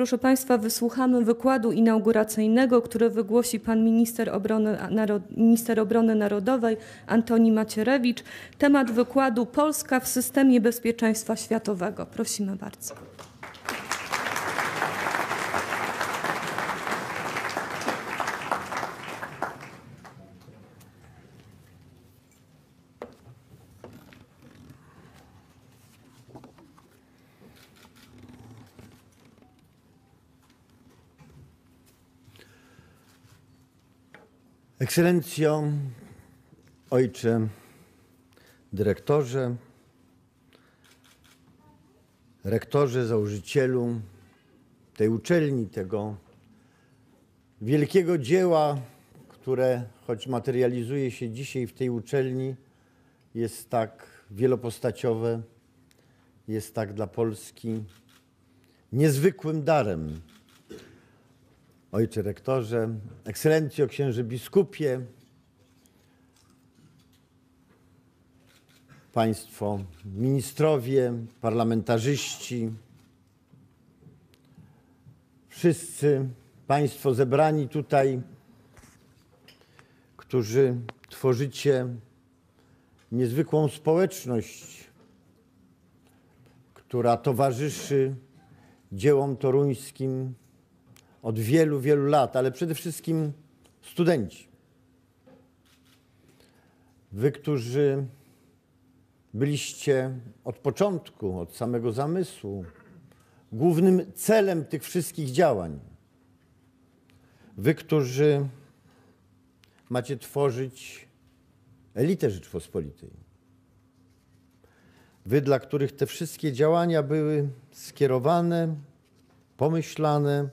Proszę Państwa, wysłuchamy wykładu inauguracyjnego, który wygłosi pan minister obrony narodowej Antoni Macierewicz. Temat wykładu: Polska w systemie bezpieczeństwa światowego. Prosimy bardzo. Ekscelencjo, ojcze dyrektorze, rektorze, założycielu tej uczelni, tego wielkiego dzieła, które choć materializuje się dzisiaj w tej uczelni, jest tak wielopostaciowe, jest tak dla Polski niezwykłym darem. Ojcze rektorze, ekscelencjo księży biskupie, państwo ministrowie, parlamentarzyści, wszyscy państwo zebrani tutaj, którzy tworzycie niezwykłą społeczność, która towarzyszy dziełom toruńskim od wielu, wielu lat, ale przede wszystkim studenci. Wy, którzy byliście od początku, od samego zamysłu, głównym celem tych wszystkich działań. Wy, którzy macie tworzyć elitę Rzeczypospolitej. Wy, dla których te wszystkie działania były skierowane, pomyślane,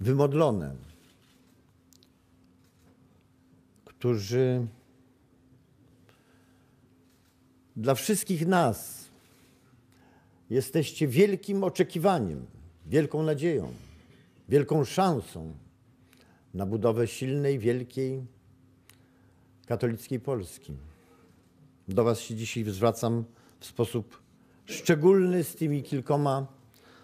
wymodlone, którzy dla wszystkich nas jesteście wielkim oczekiwaniem, wielką nadzieją, wielką szansą na budowę silnej, wielkiej, katolickiej Polski. Do was się dzisiaj zwracam w sposób szczególny z tymi kilkoma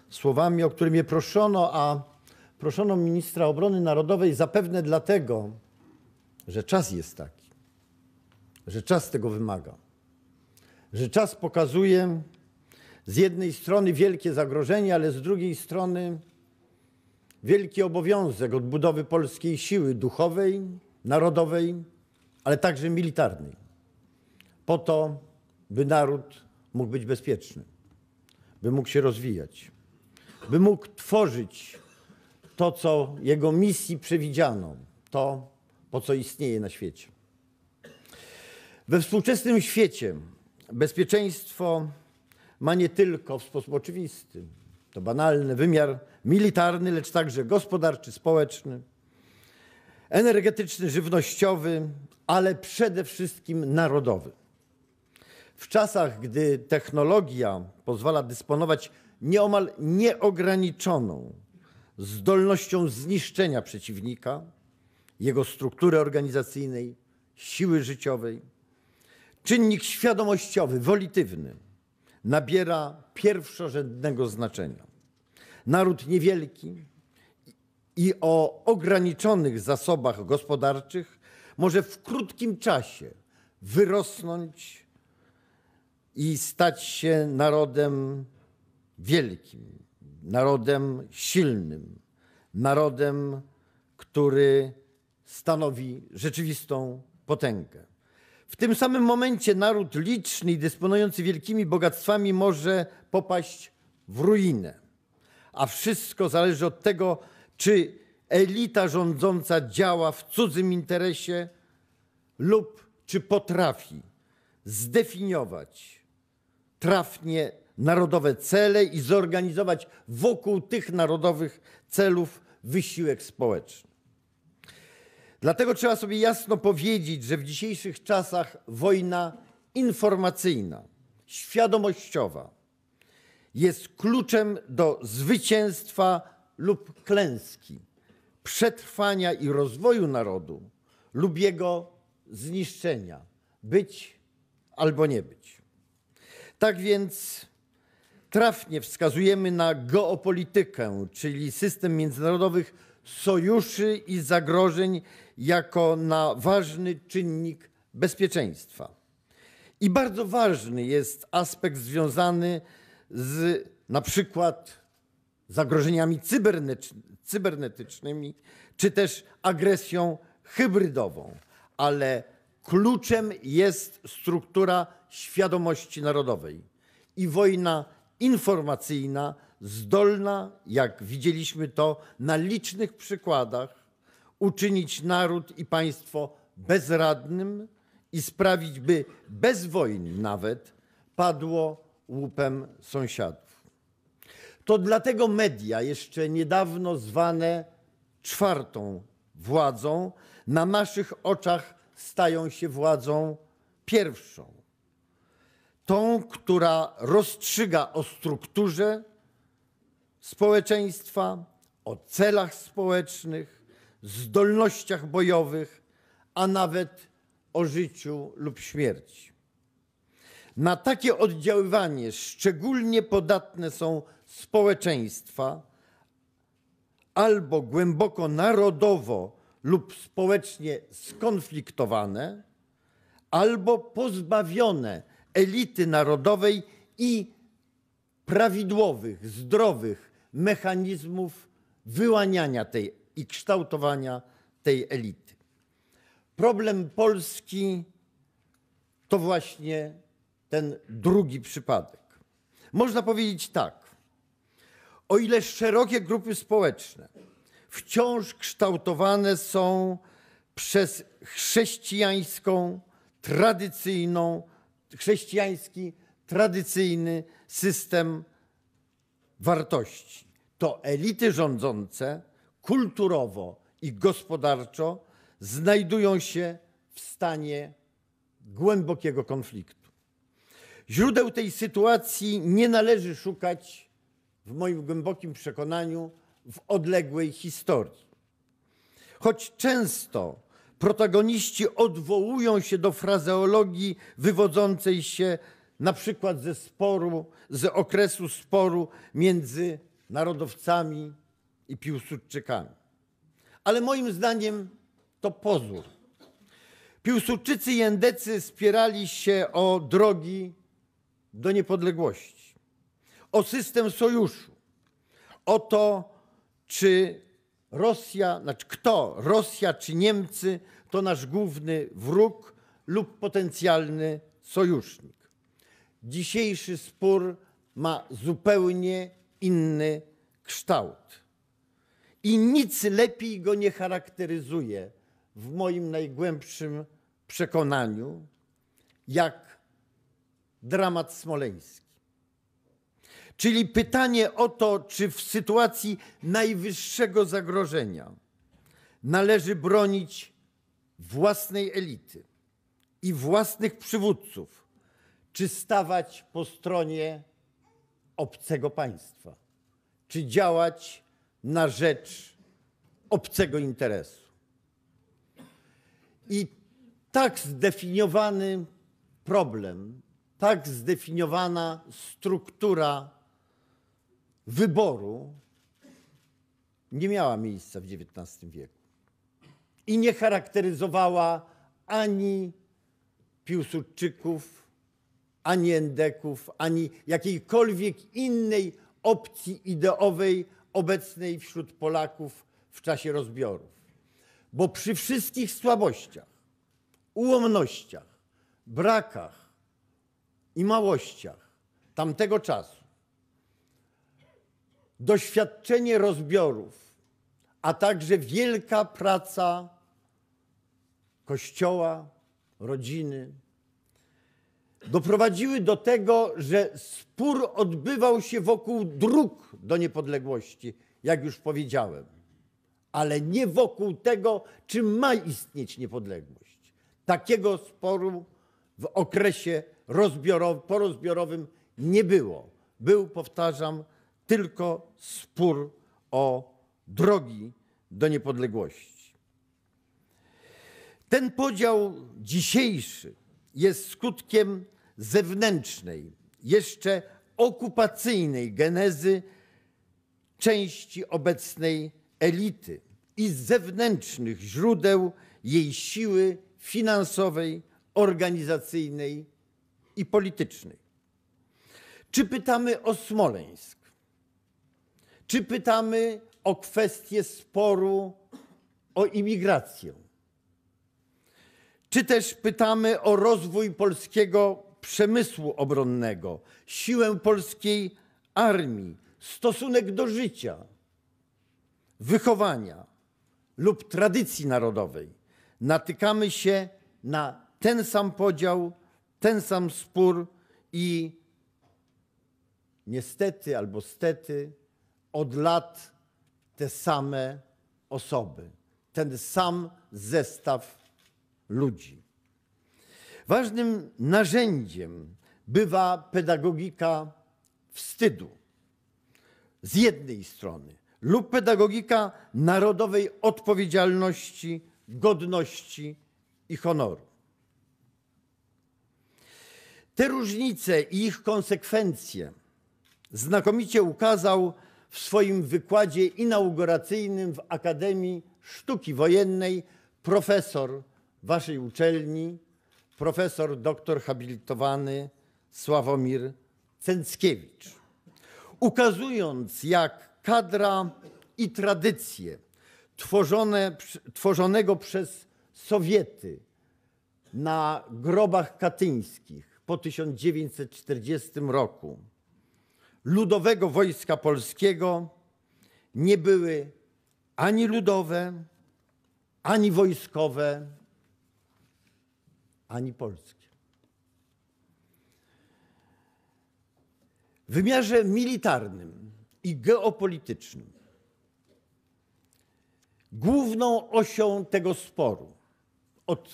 słowami, o które mnie proszono, a proszono ministra obrony narodowej zapewne dlatego, że czas jest taki, że czas tego wymaga, że czas pokazuje z jednej strony wielkie zagrożenie, ale z drugiej strony wielki obowiązek odbudowy polskiej siły duchowej, narodowej, ale także militarnej, po to, by naród mógł być bezpieczny, by mógł się rozwijać, by mógł tworzyć to, co jego misji przewidziano, to, po co istnieje na świecie. We współczesnym świecie bezpieczeństwo ma nie tylko w sposób oczywisty, to banalny wymiar militarny, lecz także gospodarczy, społeczny, energetyczny, żywnościowy, ale przede wszystkim narodowy. W czasach, gdy technologia pozwala dysponować nieomal nieograniczoną zdolnością zniszczenia przeciwnika, jego struktury organizacyjnej, siły życiowej, czynnik świadomościowy, wolitywny nabiera pierwszorzędnego znaczenia. Naród niewielki i o ograniczonych zasobach gospodarczych może w krótkim czasie wyrosnąć i stać się narodem wielkim, narodem silnym, narodem, który stanowi rzeczywistą potęgę. W tym samym momencie naród liczny i dysponujący wielkimi bogactwami może popaść w ruinę. A wszystko zależy od tego, czy elita rządząca działa w cudzym interesie lub czy potrafi zdefiniować trafnie narodowe cele i zorganizować wokół tych narodowych celów wysiłek społeczny. Dlatego trzeba sobie jasno powiedzieć, że w dzisiejszych czasach wojna informacyjna, świadomościowa jest kluczem do zwycięstwa lub klęski, przetrwania i rozwoju narodu lub jego zniszczenia, być albo nie być. Tak więc Trafnie wskazujemy na geopolitykę, czyli system międzynarodowych sojuszy i zagrożeń jako na ważny czynnik bezpieczeństwa. I bardzo ważny jest aspekt związany z na przykład zagrożeniami cybernetycznymi czy też agresją hybrydową, ale kluczem jest struktura świadomości narodowej i wojna informacyjna zdolna, jak widzieliśmy to na licznych przykładach, uczynić naród i państwo bezradnym i sprawić, by bez wojny nawet padło łupem sąsiadów. To dlatego media, jeszcze niedawno zwane czwartą władzą, na naszych oczach stają się władzą pierwszą. Tą, która rozstrzyga o strukturze społeczeństwa, o celach społecznych, zdolnościach bojowych, a nawet o życiu lub śmierci. Na takie oddziaływanie szczególnie podatne są społeczeństwa albo głęboko narodowo lub społecznie skonfliktowane, albo pozbawione elity narodowej i prawidłowych, zdrowych mechanizmów wyłaniania tej i kształtowania tej elity. Problem Polski to właśnie ten drugi przypadek. Można powiedzieć tak, o ile szerokie grupy społeczne wciąż kształtowane są przez chrześcijański, tradycyjny system wartości. To elity rządzące kulturowo i gospodarczo znajdują się w stanie głębokiego konfliktu. Źródeł tej sytuacji nie należy szukać, w moim głębokim przekonaniu, w odległej historii. Choć często protagoniści odwołują się do frazeologii wywodzącej się na przykład z okresu sporu między narodowcami i Piłsudczykami. Ale moim zdaniem to pozór. Piłsudczycy i endecy spierali się o drogi do niepodległości, o system sojuszu, o to, kto, Rosja czy Niemcy, to nasz główny wróg lub potencjalny sojusznik. Dzisiejszy spór ma zupełnie inny kształt i nic lepiej go nie charakteryzuje, w moim najgłębszym przekonaniu, jak dramat smoleński. Czyli pytanie o to, czy w sytuacji najwyższego zagrożenia należy bronić własnej elity i własnych przywódców, czy stawać po stronie obcego państwa, czy działać na rzecz obcego interesu. I tak zdefiniowany problem, tak zdefiniowana struktura wyboru nie miała miejsca w XIX wieku i nie charakteryzowała ani Piłsudczyków, ani endeków, ani jakiejkolwiek innej opcji ideowej obecnej wśród Polaków w czasie rozbiorów. Bo przy wszystkich słabościach, ułomnościach, brakach i małościach tamtego czasu doświadczenie rozbiorów, a także wielka praca Kościoła, rodziny doprowadziły do tego, że spór odbywał się wokół dróg do niepodległości, jak już powiedziałem, ale nie wokół tego, czy ma istnieć niepodległość. Takiego sporu w okresie porozbiorowym nie było. Był, powtarzam, tylko spór o drogi do niepodległości. Ten podział dzisiejszy jest skutkiem zewnętrznej, jeszcze okupacyjnej genezy części obecnej elity i z zewnętrznych źródeł jej siły finansowej, organizacyjnej i politycznej. Czy pytamy o Smoleńsk? Czy pytamy o kwestię sporu o imigrację? Czy też pytamy o rozwój polskiego przemysłu obronnego, siłę polskiej armii, stosunek do życia, wychowania lub tradycji narodowej? Natykamy się na ten sam podział, ten sam spór i niestety albo stety od lat te same osoby, ten sam zestaw ludzi. Ważnym narzędziem bywa pedagogika wstydu z jednej strony lub pedagogika narodowej odpowiedzialności, godności i honoru. Te różnice i ich konsekwencje znakomicie ukazał w swoim wykładzie inauguracyjnym w Akademii Sztuki Wojennej profesor waszej uczelni, profesor doktor habilitowany Sławomir Cęckiewicz, ukazując, jak kadra i tradycje tworzonego przez Sowiety na grobach katyńskich po 1940 roku Ludowego Wojska Polskiego nie były ani ludowe, ani wojskowe, ani polskie. W wymiarze militarnym i geopolitycznym główną osią tego sporu od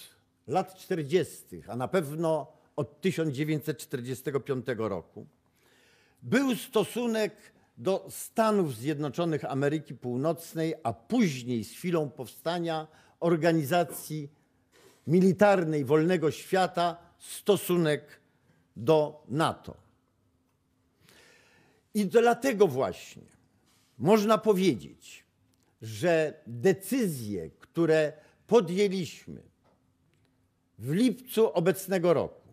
lat 40., a na pewno od 1945 roku, był stosunek do Stanów Zjednoczonych Ameryki Północnej, a później z chwilą powstania Organizacji Militarnej Wolnego Świata stosunek do NATO. I dlatego właśnie można powiedzieć, że decyzje, które podjęliśmy w lipcu obecnego roku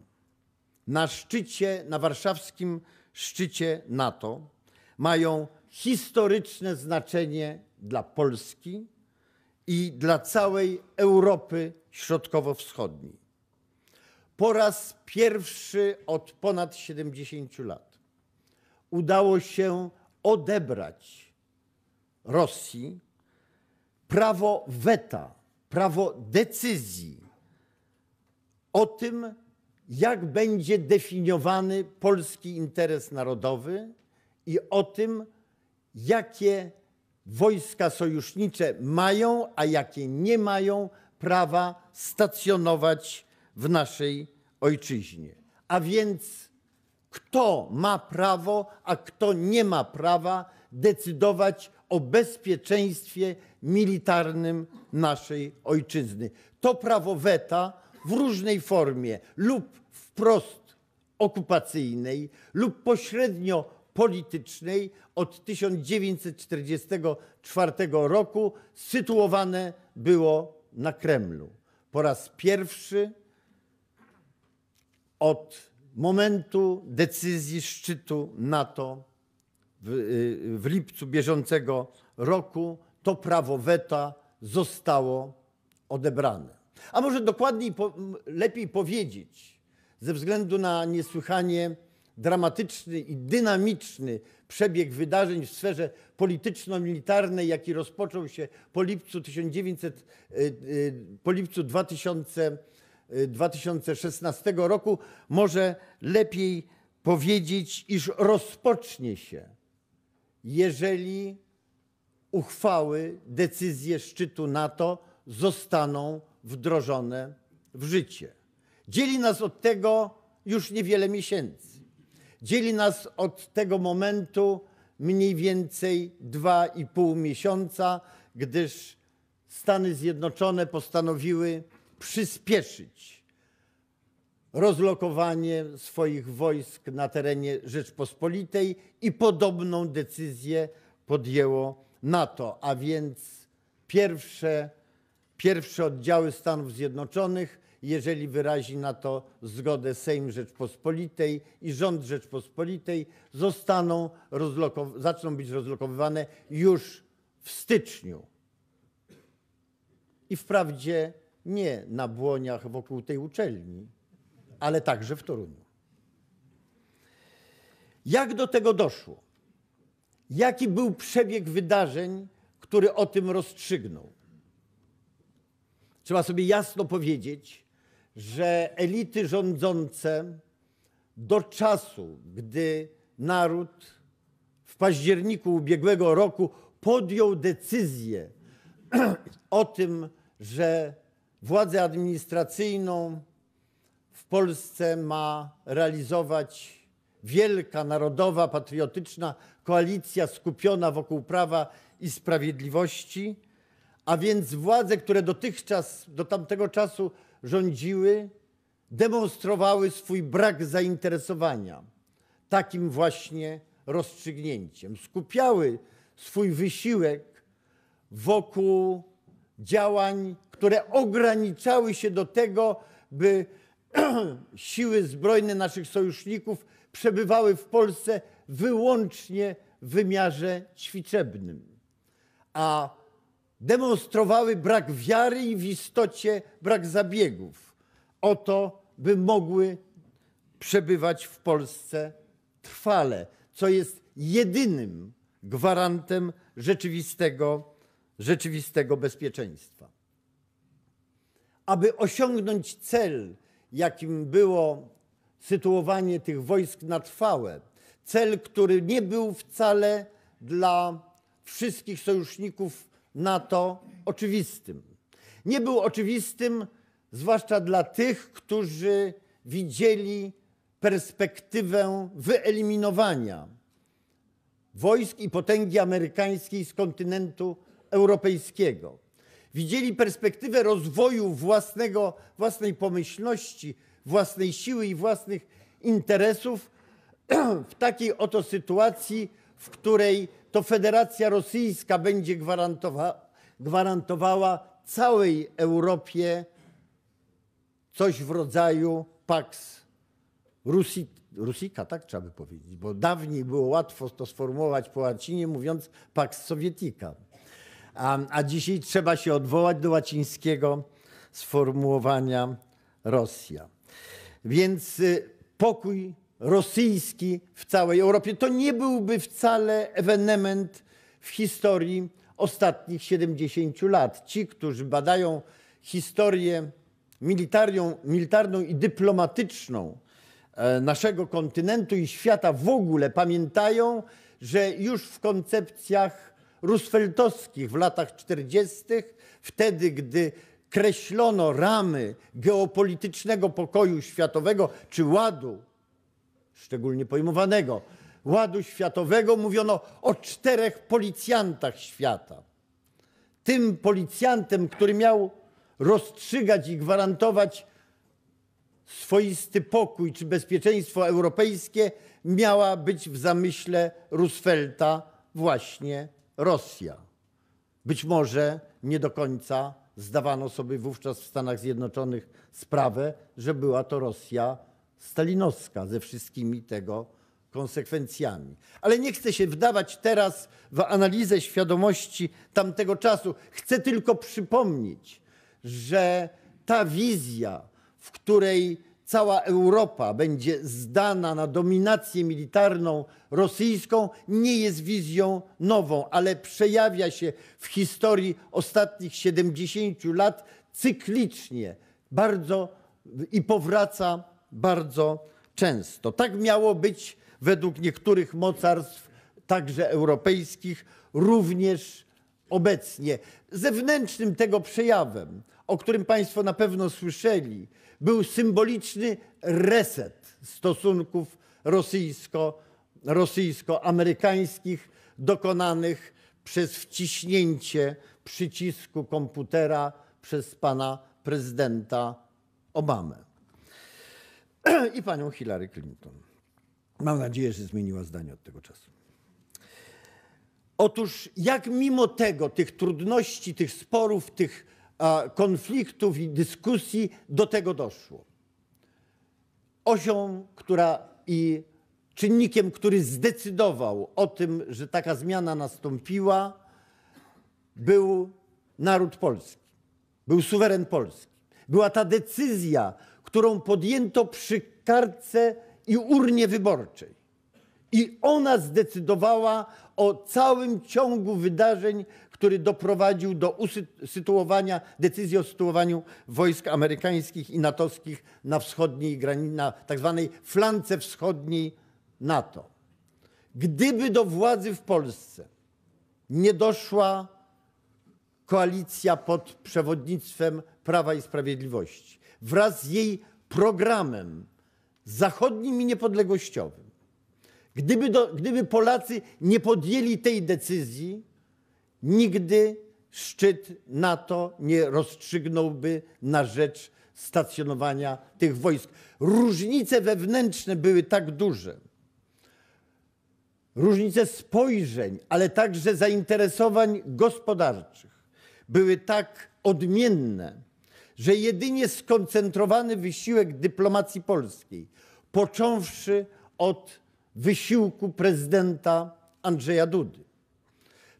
na szczycie, na warszawskim szczycie NATO, mają historyczne znaczenie dla Polski i dla całej Europy Środkowo-Wschodniej. Po raz pierwszy od ponad 70 lat udało się odebrać Rosji prawo weta, prawo decyzji o tym, jak będzie definiowany polski interes narodowy i o tym, jakie wojska sojusznicze mają, a jakie nie mają prawa stacjonować w naszej ojczyźnie. A więc kto ma prawo, a kto nie ma prawa decydować o bezpieczeństwie militarnym naszej ojczyzny. To prawo weta w różnej formie lub wprost okupacyjnej lub pośrednio politycznej od 1944 roku sytuowane było na Kremlu. Po raz pierwszy od momentu decyzji szczytu NATO w lipcu bieżącego roku to prawo weta zostało odebrane. A może dokładniej, lepiej powiedzieć, ze względu na niesłychanie dramatyczny i dynamiczny przebieg wydarzeń w sferze polityczno-militarnej, jaki rozpoczął się po lipcu 2016 roku, może lepiej powiedzieć, iż rozpocznie się, jeżeli uchwały, decyzje szczytu NATO zostaną wdrożone w życie. Dzieli nas od tego już niewiele miesięcy. Dzieli nas od tego momentu mniej więcej 2,5 miesiąca, gdyż Stany Zjednoczone postanowiły przyspieszyć rozlokowanie swoich wojsk na terenie Rzeczpospolitej i podobną decyzję podjęło NATO, a więc pierwsze oddziały Stanów Zjednoczonych, jeżeli wyrazi na to zgodę Sejm Rzeczpospolitej i rząd Rzeczpospolitej, zaczną być rozlokowywane już w styczniu. I wprawdzie nie na Błoniach wokół tej uczelni, ale także w Toruniu. Jak do tego doszło? Jaki był przebieg wydarzeń, który o tym rozstrzygnął? Trzeba sobie jasno powiedzieć, że elity rządzące do czasu, gdy naród w październiku ubiegłego roku podjął decyzję o tym, że władzę administracyjną w Polsce ma realizować wielka, narodowa, patriotyczna koalicja skupiona wokół Prawa i Sprawiedliwości, a więc władze, które do tamtego czasu rządziły, demonstrowały swój brak zainteresowania takim właśnie rozstrzygnięciem. Skupiały swój wysiłek wokół działań, które ograniczały się do tego, by siły zbrojne naszych sojuszników przebywały w Polsce wyłącznie w wymiarze ćwiczebnym, a demonstrowały brak wiary i w istocie brak zabiegów o to, by mogły przebywać w Polsce trwale, co jest jedynym gwarantem rzeczywistego bezpieczeństwa. Aby osiągnąć cel, jakim było sytuowanie tych wojsk na trwałe, cel, który nie był wcale dla wszystkich sojuszników NATO oczywistym. Nie był oczywistym, zwłaszcza dla tych, którzy widzieli perspektywę wyeliminowania wojsk i potęgi amerykańskiej z kontynentu europejskiego. Widzieli perspektywę rozwoju własnej pomyślności, własnej siły i własnych interesów w takiej oto sytuacji, w której to Federacja Rosyjska będzie gwarantowała całej Europie coś w rodzaju Pax Rusica, tak trzeba by powiedzieć, bo dawniej było łatwo to sformułować po łacinie, mówiąc Pax Sovietica. A dzisiaj trzeba się odwołać do łacińskiego sformułowania Rosja. Więc pokój rosyjski w całej Europie to nie byłby wcale ewenement w historii ostatnich 70 lat. Ci, którzy badają historię militarną i dyplomatyczną naszego kontynentu i świata w ogóle, pamiętają, że już w koncepcjach rooseveltowskich w latach 40., wtedy gdy kreślono ramy geopolitycznego pokoju światowego czy ładu, szczególnie pojmowanego, ładu światowego, mówiono o 4 policjantach świata. Tym policjantem, który miał rozstrzygać i gwarantować swoisty pokój czy bezpieczeństwo europejskie, miała być w zamyśle Roosevelta właśnie Rosja. Być może nie do końca zdawano sobie wówczas w Stanach Zjednoczonych sprawę, że była to Rosja stalinowska ze wszystkimi tego konsekwencjami. Ale nie chcę się wdawać teraz w analizę świadomości tamtego czasu. Chcę tylko przypomnieć, że ta wizja, w której cała Europa będzie zdana na dominację militarną rosyjską, nie jest wizją nową, ale przejawia się w historii ostatnich 70 lat cyklicznie bardzo i powraca bardzo często. Tak miało być według niektórych mocarstw, także europejskich, również obecnie. Zewnętrznym tego przejawem, o którym Państwo na pewno słyszeli, był symboliczny reset stosunków rosyjsko-amerykańskich dokonanych przez wciśnięcie przycisku komputera przez pana prezydenta Obamę. i panią Hillary Clinton. Mam nadzieję, że zmieniła zdanie od tego czasu. Otóż jak mimo tego, tych trudności, tych sporów, tych konfliktów i dyskusji do tego doszło? Osią, która i czynnikiem, który zdecydował o tym, że taka zmiana nastąpiła, był naród polski, był suweren polski. Była ta decyzja, którą podjęto przy kartce i urnie wyborczej. I ona zdecydowała o całym ciągu wydarzeń, który doprowadził do decyzji o sytuowaniu wojsk amerykańskich i natowskich na wschodniej granicy, na tak zwanej flance wschodniej NATO. Gdyby do władzy w Polsce nie doszła koalicja pod przewodnictwem Prawa i Sprawiedliwości wraz z jej programem zachodnim i niepodległościowym, gdyby Polacy nie podjęli tej decyzji, nigdy szczyt NATO nie rozstrzygnąłby na rzecz stacjonowania tych wojsk. Różnice wewnętrzne były tak duże, różnice spojrzeń, ale także zainteresowań gospodarczych były tak odmienne, że jedynie skoncentrowany wysiłek dyplomacji polskiej, począwszy od wysiłku prezydenta Andrzeja Dudy,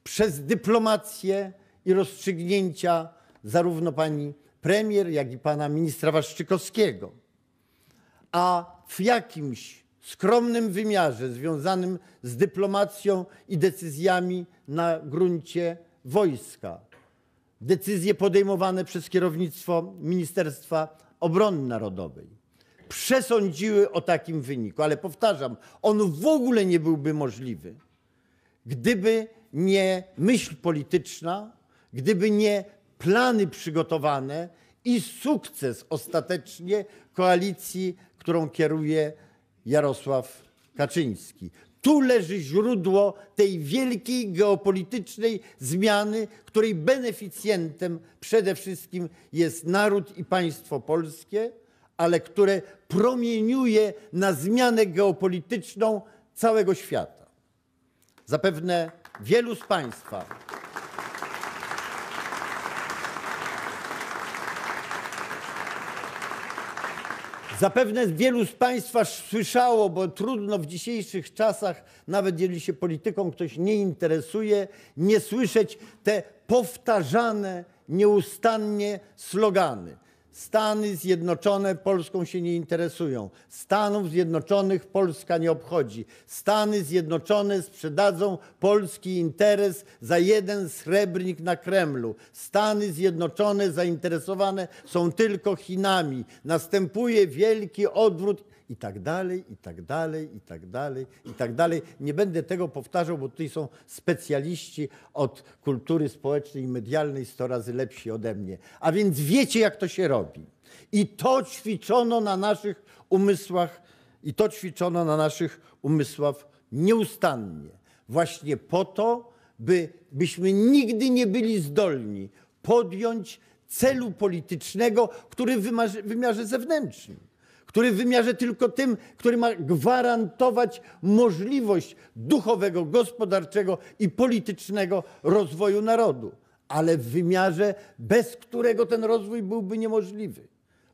przez dyplomację i rozstrzygnięcia zarówno pani premier, jak i pana ministra Waszczykowskiego, a w jakimś skromnym wymiarze związanym z dyplomacją i decyzjami na gruncie wojska, decyzje podejmowane przez kierownictwo Ministerstwa Obrony Narodowej przesądziły o takim wyniku. Ale powtarzam, on w ogóle nie byłby możliwy, gdyby nie myśl polityczna, gdyby nie plany przygotowane i sukces ostatecznie koalicji, którą kieruje Jarosław Kaczyński. Tu leży źródło tej wielkiej geopolitycznej zmiany, której beneficjentem przede wszystkim jest naród i państwo polskie, ale które promieniuje na zmianę geopolityczną całego świata. Zapewne wielu z Państwa słyszało, bo trudno w dzisiejszych czasach, nawet jeżeli się polityką ktoś nie interesuje, nie słyszeć te powtarzane nieustannie slogany. Stany Zjednoczone Polską się nie interesują. Stanów Zjednoczonych Polska nie obchodzi. Stany Zjednoczone sprzedadzą polski interes za jeden srebrnik na Kremlu. Stany Zjednoczone zainteresowane są tylko Chinami. Następuje wielki odwrót i tak dalej, i tak dalej, i tak dalej, i tak dalej. Nie będę tego powtarzał, bo tutaj są specjaliści od kultury społecznej i medialnej 100 razy lepsi ode mnie. A więc wiecie, jak to się robi. I to ćwiczono na naszych umysłach, nieustannie. Właśnie po to, byśmy nigdy nie byli zdolni podjąć celu politycznego, który w wymiarze zewnętrznym, który w wymiarze tylko tym, który ma gwarantować możliwość duchowego, gospodarczego i politycznego rozwoju narodu, ale w wymiarze, bez którego ten rozwój byłby niemożliwy.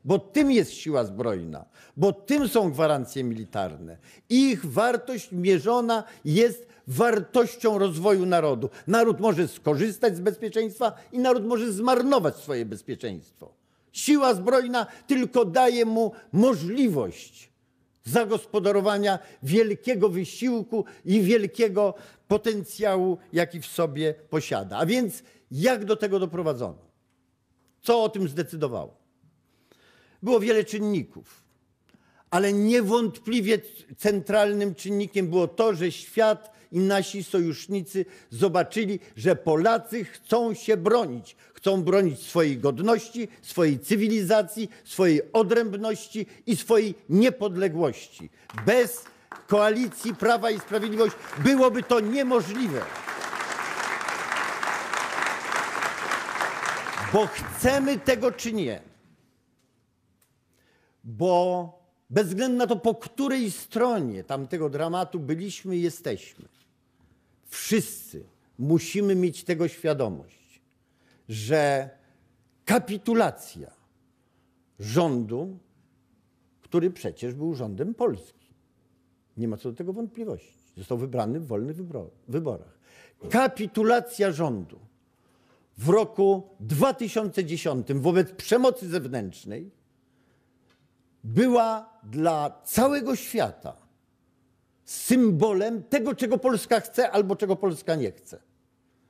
Bo tym jest siła zbrojna, bo tym są gwarancje militarne. Ich wartość mierzona jest wartością rozwoju narodu. Naród może skorzystać z bezpieczeństwa i naród może zmarnować swoje bezpieczeństwo. Siła zbrojna tylko daje mu możliwość zagospodarowania wielkiego wysiłku i wielkiego potencjału, jaki w sobie posiada. A więc jak do tego doprowadzono? Co o tym zdecydowało? Było wiele czynników, ale niewątpliwie centralnym czynnikiem było to, że świat i nasi sojusznicy zobaczyli, że Polacy chcą się bronić. Chcą bronić swojej godności, swojej cywilizacji, swojej odrębności i swojej niepodległości. Bez koalicji Prawa i Sprawiedliwości byłoby to niemożliwe. Bo chcemy tego czy nie? Bo bez względu na to, po której stronie tamtego dramatu byliśmy i jesteśmy, wszyscy musimy mieć tego świadomość, że kapitulacja rządu, który przecież był rządem Polski, nie ma co do tego wątpliwości, został wybrany w wolnych wyborach. Kapitulacja rządu w roku 2010 wobec przemocy zewnętrznej była dla całego świata symbolem tego, czego Polska chce albo czego Polska nie chce.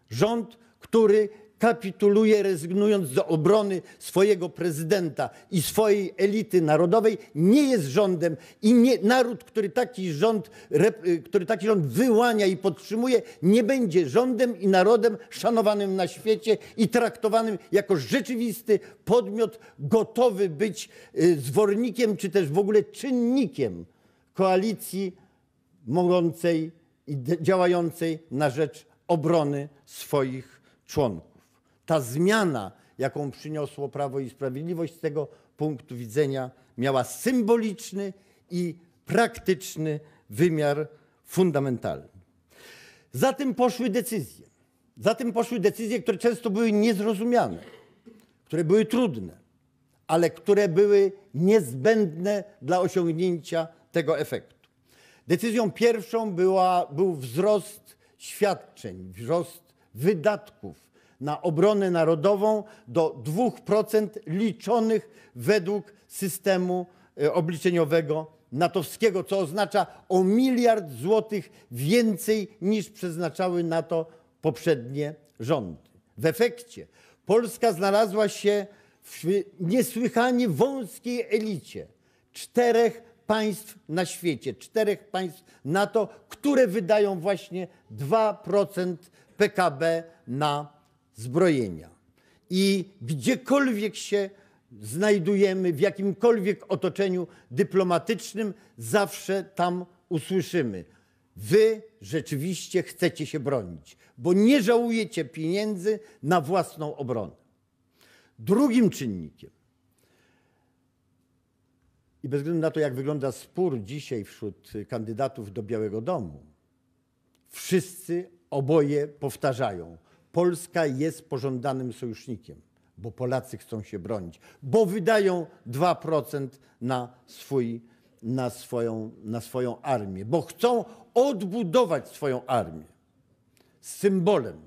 Rząd, który kapituluje, rezygnując do obrony swojego prezydenta i swojej elity narodowej, nie jest rządem i nie, naród, który taki rząd wyłania i podtrzymuje, nie będzie rządem i narodem szanowanym na świecie i traktowanym jako rzeczywisty podmiot gotowy być zwornikiem czy też w ogóle czynnikiem koalicji mogącej i działającej na rzecz obrony swoich członków. Ta zmiana, jaką przyniosło Prawo i Sprawiedliwość, z tego punktu widzenia miała symboliczny i praktyczny wymiar fundamentalny. Za tym poszły decyzje, które często były niezrozumiane, które były trudne, ale które były niezbędne dla osiągnięcia tego efektu. Decyzją pierwszą był wzrost świadczeń, wzrost wydatków na obronę narodową do 2% liczonych według systemu obliczeniowego natowskiego, co oznacza o 1 miliard złotych więcej niż przeznaczały na to poprzednie rządy. W efekcie Polska znalazła się w niesłychanie wąskiej elicie 4 państw na świecie, 4 państw NATO, które wydają właśnie 2% PKB na zbrojenia. I gdziekolwiek się znajdujemy, w jakimkolwiek otoczeniu dyplomatycznym, zawsze tam usłyszymy: wy rzeczywiście chcecie się bronić, bo nie żałujecie pieniędzy na własną obronę. Drugim czynnikiem, i bez względu na to, jak wygląda spór dzisiaj wśród kandydatów do Białego Domu, wszyscy oboje powtarzają: Polska jest pożądanym sojusznikiem, bo Polacy chcą się bronić, bo wydają 2% na swoją armię, bo chcą odbudować swoją armię. Symbolem,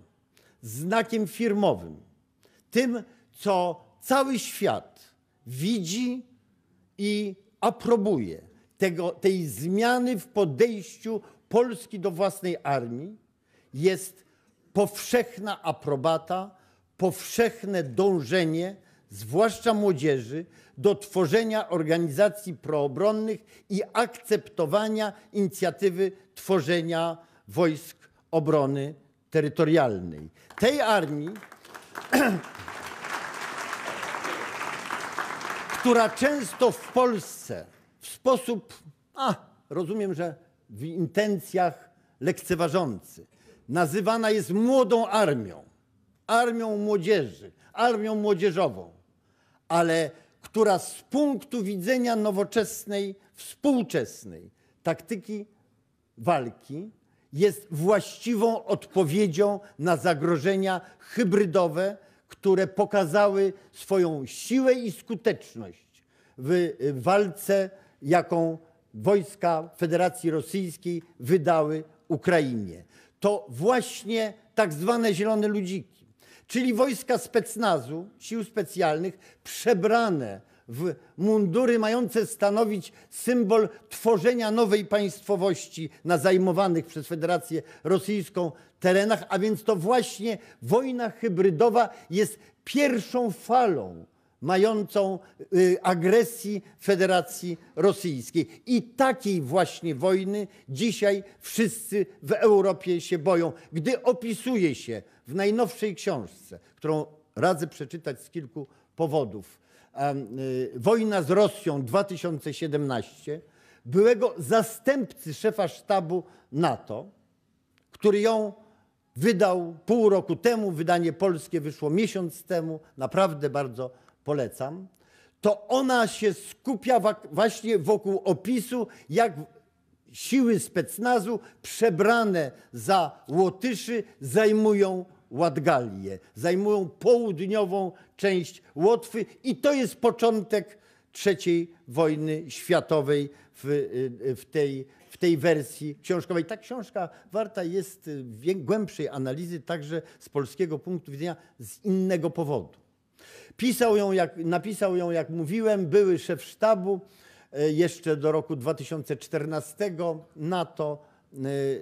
znakiem firmowym, tym, co cały świat widzi i aprobuje, tej zmiany w podejściu Polski do własnej armii, jest powszechna aprobata, powszechne dążenie, zwłaszcza młodzieży, do tworzenia organizacji proobronnych i akceptowania inicjatywy tworzenia wojsk obrony terytorialnej. Tej armii, która często w Polsce w sposób, rozumiem, że w intencjach lekceważący, nazywana jest młodą armią, armią młodzieży, armią młodzieżową, ale która z punktu widzenia nowoczesnej, współczesnej taktyki walki jest właściwą odpowiedzią na zagrożenia hybrydowe, które pokazały swoją siłę i skuteczność w walce, jaką wojska Federacji Rosyjskiej wydały Ukrainie. To właśnie tak zwane zielone ludziki, czyli wojska specnazu, sił specjalnych, przebrane w mundury mające stanowić symbol tworzenia nowej państwowości na zajmowanych przez Federację Rosyjską terenach, a więc to właśnie wojna hybrydowa jest pierwszą falą mającą agresji Federacji Rosyjskiej. I takiej właśnie wojny dzisiaj wszyscy w Europie się boją. Gdy opisuje się w najnowszej książce, którą radzę przeczytać z kilku powodów, Wojna z Rosją 2017, byłego zastępcy szefa sztabu NATO, który ją wydał pół roku temu, wydanie polskie wyszło miesiąc temu, naprawdę bardzo polecam, to ona się skupia właśnie wokół opisu, jak siły specnazu przebrane za Łotyszy zajmują Łatgalię, zajmują południową część Łotwy i to jest początek III wojny światowej w tej wersji książkowej. Ta książka warta jest głębszej analizy także z polskiego punktu widzenia z innego powodu. Napisał ją, jak mówiłem, były szef sztabu jeszcze do roku 2014 NATO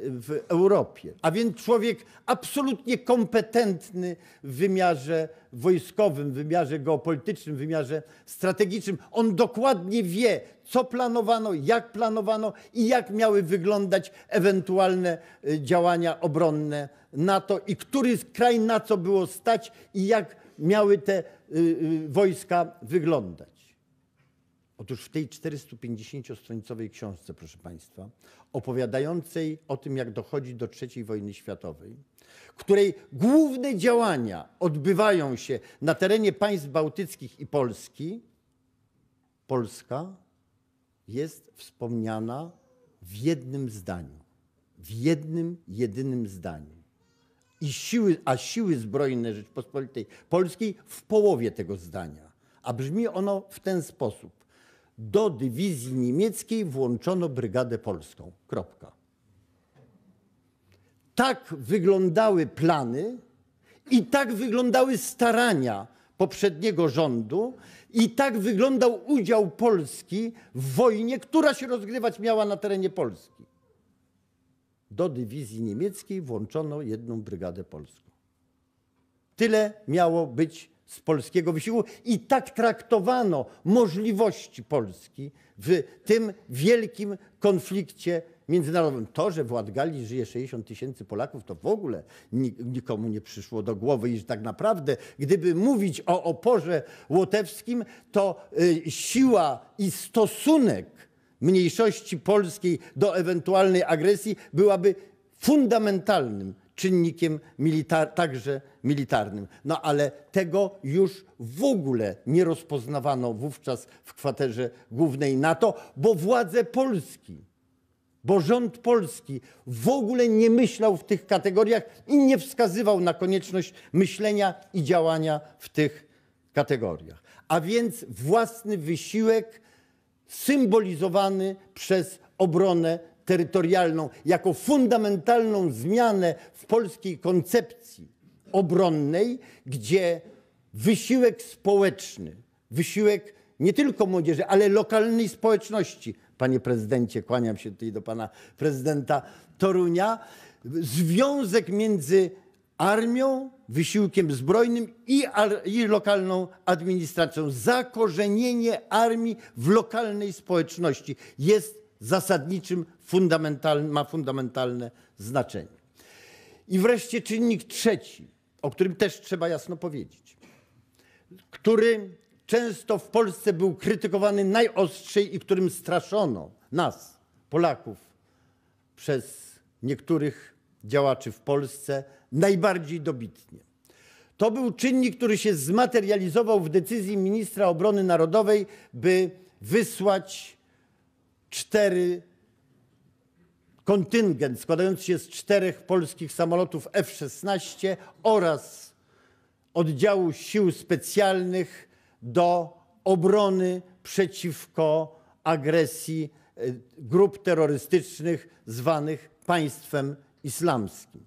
w Europie. A więc człowiek absolutnie kompetentny w wymiarze wojskowym, w wymiarze geopolitycznym, w wymiarze strategicznym. On dokładnie wie, co planowano i jak miały wyglądać ewentualne działania obronne NATO i który kraj na co było stać i jak miały te wojska wyglądać. Otóż w tej 450-stronicowej książce, proszę Państwa, opowiadającej o tym, jak dochodzi do III wojny światowej, której główne działania odbywają się na terenie państw bałtyckich i Polski, Polska jest wspomniana w jednym zdaniu. W jednym, jedynym zdaniu. A siły zbrojne Rzeczypospolitej Polskiej w połowie tego zdania. A brzmi ono w ten sposób. Do dywizji niemieckiej włączono Brygadę Polską. Kropka. Tak wyglądały plany i tak wyglądały starania poprzedniego rządu i tak wyglądał udział Polski w wojnie, która się rozgrywać miała na terenie Polski. Do dywizji niemieckiej włączono jedną Brygadę Polską. Tyle miało być z polskiego wysiłku i tak traktowano możliwości Polski w tym wielkim konflikcie międzynarodowym. To, że w Łatgali żyje 60 tysięcy Polaków, to w ogóle nikomu nie przyszło do głowy i że tak naprawdę, gdyby mówić o oporze łotewskim, to siła i stosunek mniejszości polskiej do ewentualnej agresji byłaby fundamentalnym czynnikiem także militarnym. No ale tego już w ogóle nie rozpoznawano wówczas w kwaterze głównej NATO, bo władze Polski, bo rząd polski w ogóle nie myślał w tych kategoriach i nie wskazywał na konieczność myślenia i działania w tych kategoriach. A więc własny wysiłek symbolizowany przez obronę terytorialną, jako fundamentalną zmianę w polskiej koncepcji obronnej, gdzie wysiłek społeczny, wysiłek nie tylko młodzieży, ale lokalnej społeczności, panie prezydencie, kłaniam się tutaj do pana prezydenta Torunia, związek między armią, wysiłkiem zbrojnym i lokalną administracją. Zakorzenienie armii w lokalnej społeczności jest zasadniczym, ma fundamentalne znaczenie. I wreszcie czynnik trzeci, o którym też trzeba jasno powiedzieć, który często w Polsce był krytykowany najostrzej i którym straszono nas, Polaków, przez niektórych działaczy w Polsce najbardziej dobitnie. To był czynnik, który się zmaterializował w decyzji ministra obrony narodowej, by wysłać 4 kontyngent składający się z 4 polskich samolotów F-16 oraz oddziału sił specjalnych do obrony przeciwko agresji grup terrorystycznych zwanych Państwem Islamskim.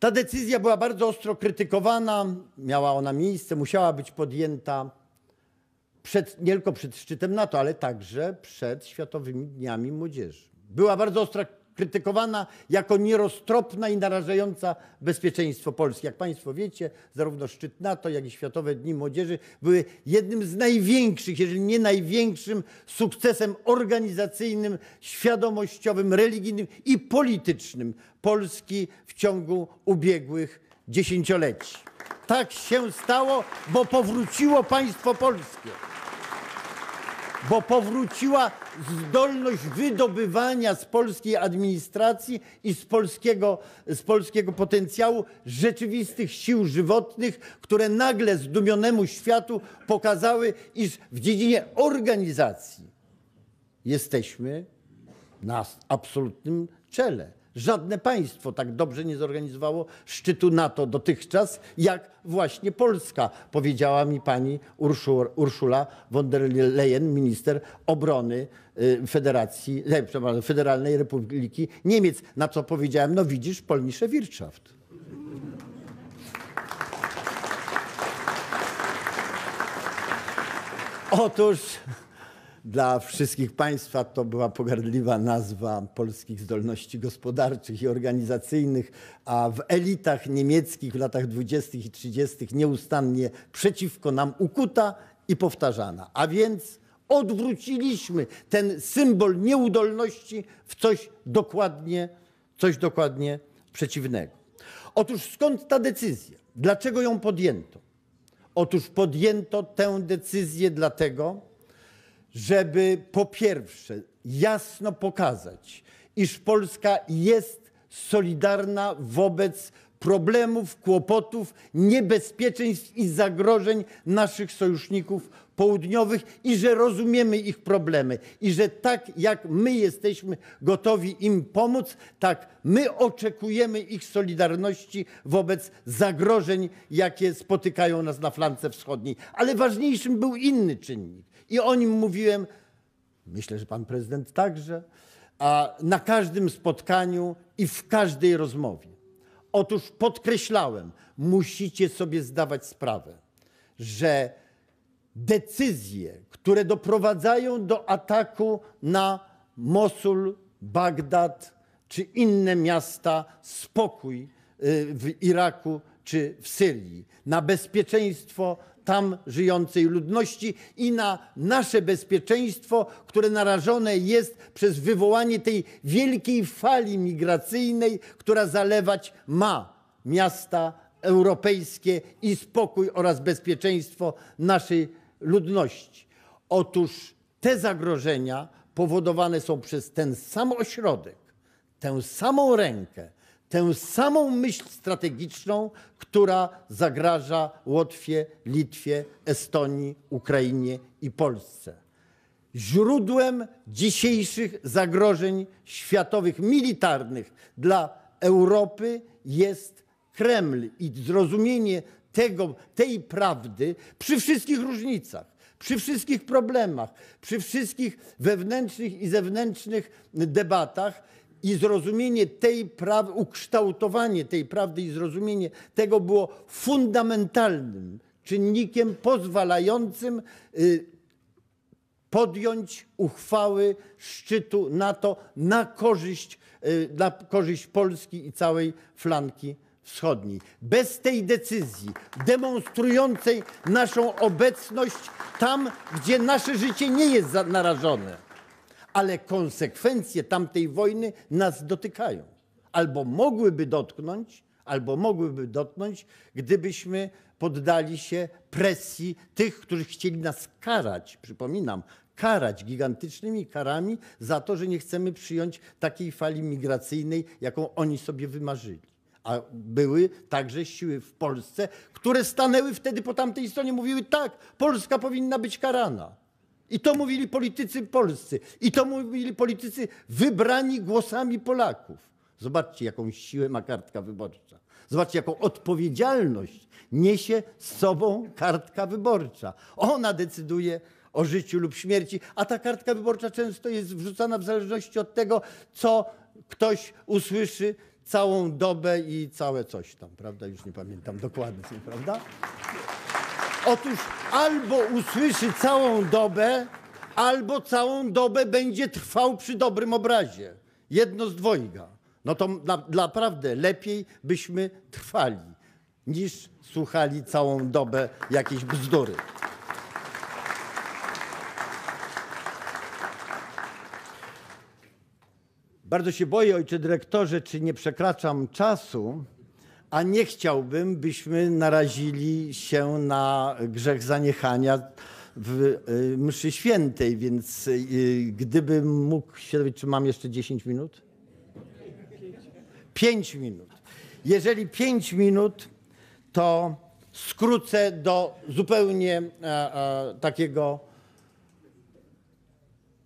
Ta decyzja była bardzo ostro krytykowana, miała ona miejsce, musiała być podjęta nie tylko przed szczytem NATO, ale także przed Światowymi Dniami Młodzieży. Była bardzo ostro krytykowana jako nieroztropna i narażająca bezpieczeństwo Polski. Jak Państwo wiecie, zarówno szczyt NATO, jak i Światowe Dni Młodzieży były jednym z największych, jeżeli nie największym sukcesem organizacyjnym, świadomościowym, religijnym i politycznym Polski w ciągu ubiegłych dziesięcioleci. Tak się stało, bo powróciło państwo polskie. bo powróciła zdolność wydobywania z polskiej administracji i z polskiego potencjału rzeczywistych sił żywotnych, które nagle zdumionemu światu pokazały, iż w dziedzinie organizacji jesteśmy na absolutnym czele. Żadne państwo tak dobrze nie zorganizowało szczytu NATO dotychczas, jak właśnie Polska, powiedziała mi pani Urszula von der Leyen, minister obrony Federalnej Republiki Niemiec, na co powiedziałem, no widzisz, polnische Wirtschaft. Otóż dla wszystkich państwa to była pogardliwa nazwa polskich zdolności gospodarczych i organizacyjnych, a w elitach niemieckich w latach 20. i 30. nieustannie przeciwko nam ukuta i powtarzana. A więc odwróciliśmy ten symbol nieudolności w coś dokładnie przeciwnego. Otóż skąd ta decyzja? Dlaczego ją podjęto? Otóż podjęto tę decyzję dlatego, żeby po pierwsze jasno pokazać, iż Polska jest solidarna wobec problemów, kłopotów, niebezpieczeństw i zagrożeń naszych sojuszników południowych i że rozumiemy ich problemy i że tak jak my jesteśmy gotowi im pomóc, tak my oczekujemy ich solidarności wobec zagrożeń, jakie spotykają nas na flance wschodniej. Ale ważniejszym był inny czynnik. I o nim mówiłem, myślę, że pan prezydent także, a na każdym spotkaniu i w każdej rozmowie. Otóż podkreślałem, musicie sobie zdawać sprawę, że decyzje, które doprowadzają do ataku na Mosul, Bagdad czy inne miasta, spokój w Iraku czy w Syrii, na bezpieczeństwo tam żyjącej ludności i na nasze bezpieczeństwo, które narażone jest przez wywołanie tej wielkiej fali migracyjnej, która zalewać ma miasta europejskie i spokój oraz bezpieczeństwo naszej ludności. Otóż te zagrożenia powodowane są przez ten sam ośrodek, tę samą rękę, tę samą myśl strategiczną, która zagraża Łotwie, Litwie, Estonii, Ukrainie i Polsce. Źródłem dzisiejszych zagrożeń światowych, militarnych dla Europy jest Kreml i zrozumienie tej prawdy przy wszystkich różnicach, przy wszystkich problemach, przy wszystkich wewnętrznych i zewnętrznych debatach i zrozumienie tej prawdy, ukształtowanie tej prawdy i zrozumienie tego było fundamentalnym czynnikiem pozwalającym podjąć uchwały szczytu NATO na korzyść Polski i całej flanki wschodniej. Bez tej decyzji demonstrującej naszą obecność tam, gdzie nasze życie nie jest narażone, ale konsekwencje tamtej wojny nas dotykają. Albo mogłyby dotknąć, gdybyśmy poddali się presji tych, którzy chcieli nas karać, przypominam, karać gigantycznymi karami za to, że nie chcemy przyjąć takiej fali migracyjnej, jaką oni sobie wymarzyli. A były także siły w Polsce, które stanęły wtedy po tamtej stronie, mówiły tak, Polska powinna być karana. I to mówili politycy polscy. I to mówili politycy wybrani głosami Polaków. Zobaczcie, jaką siłę ma kartka wyborcza. Zobaczcie, jaką odpowiedzialność niesie z sobą kartka wyborcza. Ona decyduje o życiu lub śmierci, a ta kartka wyborcza często jest wrzucana w zależności od tego, co ktoś usłyszy całą dobę i całe coś tam, prawda? Już nie pamiętam dokładnie, prawda? Otóż albo usłyszy całą dobę, albo całą dobę będzie trwał przy dobrym obrazie. Jedno z dwojga. No to naprawdę lepiej byśmy trwali, niż słuchali całą dobę jakiejś bzdury. Bardzo się boję, ojcze dyrektorze, czy nie przekraczam czasu, a nie chciałbym, byśmy narazili się na grzech zaniechania, w mszy świętej, więc gdybym mógł się dowiedzieć, czy mam jeszcze 10 minut? 5 minut. Jeżeli 5 minut, to skrócę do zupełnie takiego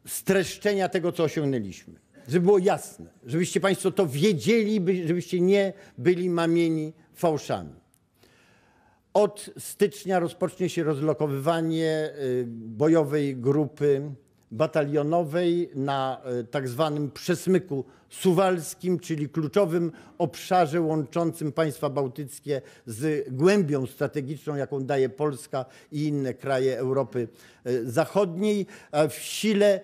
streszczenia tego, co osiągnęliśmy. Żeby było jasne, żebyście Państwo to wiedzieli, żebyście nie byli mamieni fałszami. Od stycznia rozpocznie się rozlokowywanie bojowej grupy batalionowej na tak zwanym przesmyku suwalskim, czyli kluczowym obszarze łączącym państwa bałtyckie z głębią strategiczną, jaką daje Polska i inne kraje Europy Zachodniej. W sile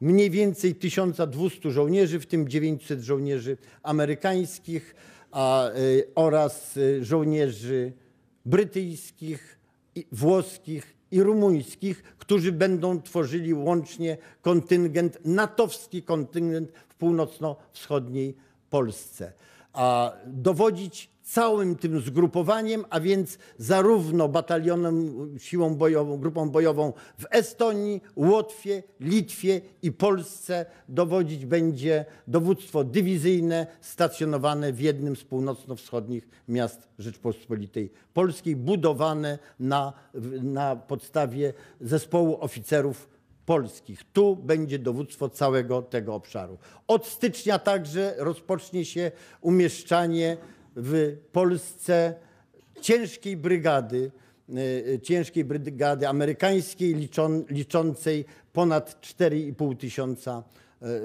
mniej więcej 1200 żołnierzy, w tym 900 żołnierzy amerykańskich oraz żołnierzy brytyjskich, włoskich i rumuńskich, którzy będą tworzyli łącznie kontyngent, natowski kontyngent w północno-wschodniej Polsce. A dowodzić całym tym zgrupowaniem, a więc zarówno batalionem, siłą bojową, grupą bojową w Estonii, Łotwie, Litwie i Polsce dowodzić będzie dowództwo dywizyjne stacjonowane w jednym z północno-wschodnich miast Rzeczpospolitej Polskiej, budowane na podstawie zespołu oficerów polskich. Tu będzie dowództwo całego tego obszaru. Od stycznia także rozpocznie się umieszczanie w Polsce ciężkiej brygady amerykańskiej liczącej ponad 4500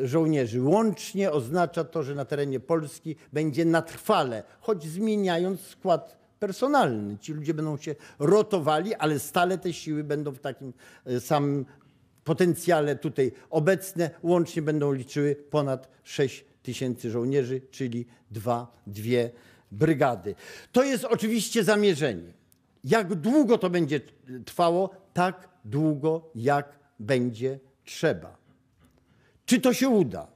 żołnierzy. Łącznie oznacza to, że na terenie Polski będzie na trwale, choć zmieniając skład personalny. Ci ludzie będą się rotowali, ale stale te siły będą w takim samym potencjale tutaj obecne. Łącznie będą liczyły ponad 6000 żołnierzy, czyli dwie brygady. To jest oczywiście zamierzenie. Jak długo to będzie trwało? Tak długo, jak będzie trzeba. Czy to się uda?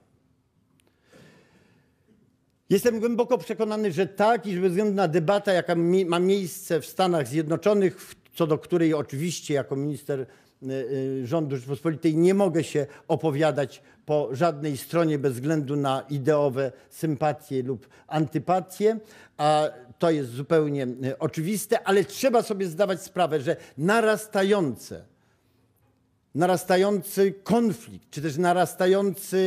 Jestem głęboko przekonany, że tak, i że bez względu na debatę, jaka ma miejsce w Stanach Zjednoczonych, co do której oczywiście jako minister rządu Rzeczypospolitej nie mogę się opowiadać po żadnej stronie bez względu na ideowe sympatie lub antypatie, a to jest zupełnie oczywiste, ale trzeba sobie zdawać sprawę, że narastający konflikt, czy też narastające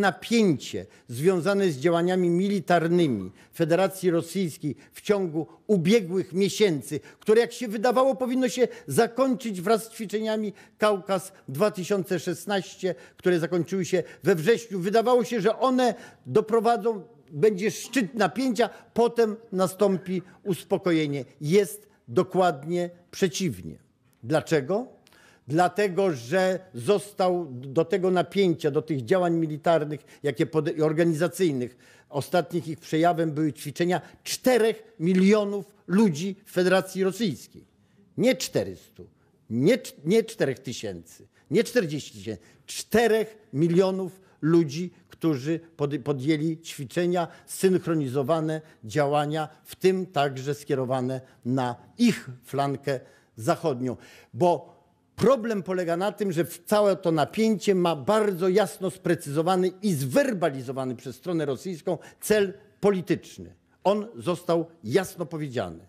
napięcie związane z działaniami militarnymi Federacji Rosyjskiej w ciągu ubiegłych miesięcy, które jak się wydawało powinno się zakończyć wraz z ćwiczeniami Kaukaz 2016, które zakończyły się we wrześniu. Wydawało się, że one doprowadzą, będzie szczyt napięcia, potem nastąpi uspokojenie. Jest dokładnie przeciwnie. Dlaczego? Dlatego, że został do tego napięcia, do tych działań militarnych, organizacyjnych, ostatnich ich przejawem były ćwiczenia 4 milionów ludzi w Federacji Rosyjskiej. Nie 400, nie 4000, nie 40 000, 4 milionów ludzi, którzy podjęli ćwiczenia, synchronizowane działania, w tym także skierowane na ich flankę zachodnią, bo problem polega na tym, że całe to napięcie ma bardzo jasno sprecyzowany i zwerbalizowany przez stronę rosyjską cel polityczny. On został jasno powiedziany.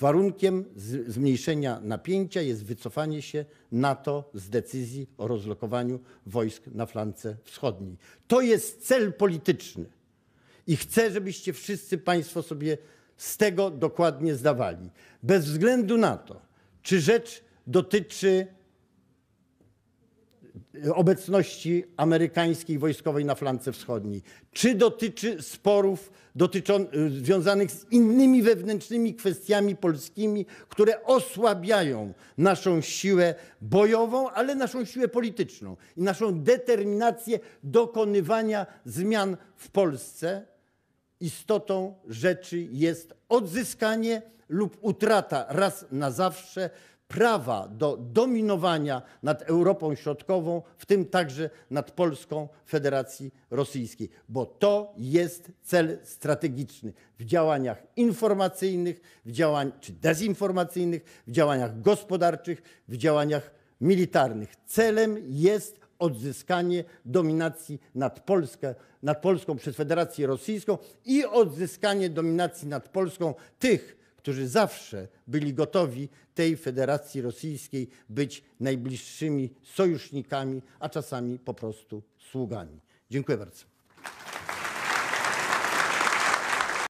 Warunkiem zmniejszenia napięcia jest wycofanie się NATO z decyzji o rozlokowaniu wojsk na flance wschodniej. To jest cel polityczny i chcę, żebyście wszyscy Państwo sobie z tego dokładnie zdawali. Bez względu na to, czy rzecz dotyczy obecności amerykańskiej wojskowej na flance wschodniej, czy dotyczy sporów związanych z innymi wewnętrznymi kwestiami polskimi, które osłabiają naszą siłę bojową, ale naszą siłę polityczną i naszą determinację dokonywania zmian w Polsce, istotą rzeczy jest odzyskanie lub utrata raz na zawsze prawa do dominowania nad Europą Środkową, w tym także nad Polską Federacji Rosyjskiej, bo to jest cel strategiczny w działaniach informacyjnych, czy dezinformacyjnych, w działaniach gospodarczych, w działaniach militarnych. Celem jest odzyskanie dominacji nad Polską przez Federację Rosyjską i odzyskanie dominacji nad Polską tych, którzy zawsze byli gotowi tej Federacji Rosyjskiej być najbliższymi sojusznikami, a czasami po prostu sługami. Dziękuję bardzo.